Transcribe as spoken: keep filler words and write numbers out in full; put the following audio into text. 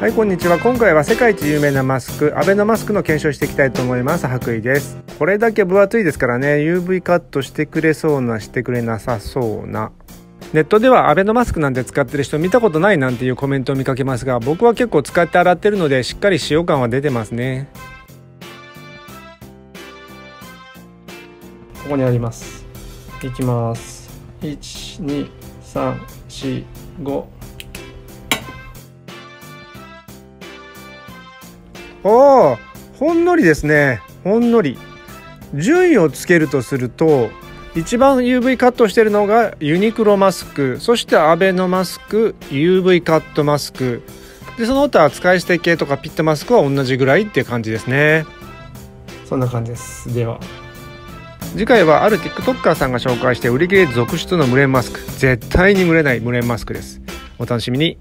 はい、こんにちは。今回は世界一有名なマスク、アベノマスクの検証していきたいと思います。白衣です。これだけ分厚いですからね、 ユーブイ カットしてくれそうな、してくれなさそうな。ネットではアベノマスクなんて使ってる人見たことないなんていうコメントを見かけますが、僕は結構使って洗ってるのでしっかり使用感は出てますね。ここにあります。いきます。いち、に、さん、し、ご。おー、ほんのりですね。ほんのり。順位をつけるとすると、一番 ユーブイ カットしてるのがユニクロマスク、そしてアベノマスク、 ユーブイ カットマスクで、その他使い捨て系とかピットマスクは同じぐらいって感じですね。そんな感じです。では次回はある ティックトッカー さんが紹介して売り切れ続出の無廉マスク、絶対に蒸れない無廉マスクです。お楽しみに。